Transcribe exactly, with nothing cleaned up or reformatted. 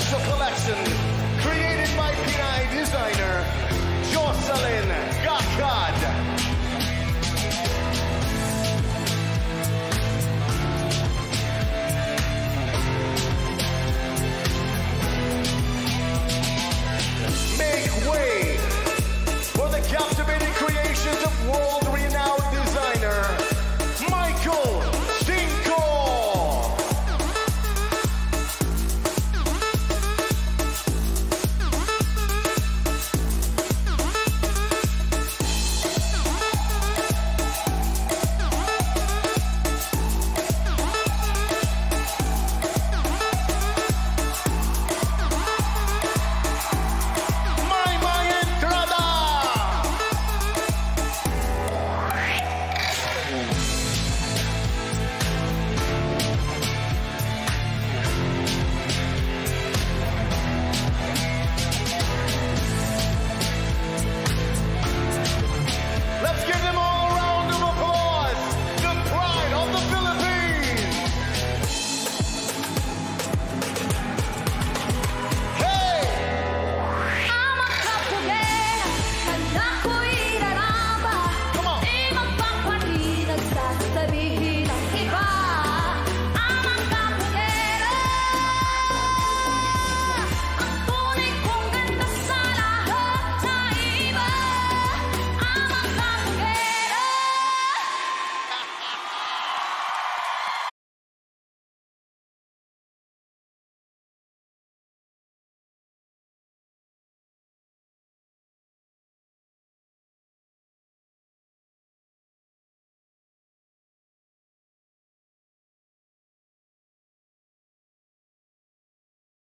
special collection created by Pinay designer Jocelyn Gakai.